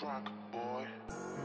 drunk, boy.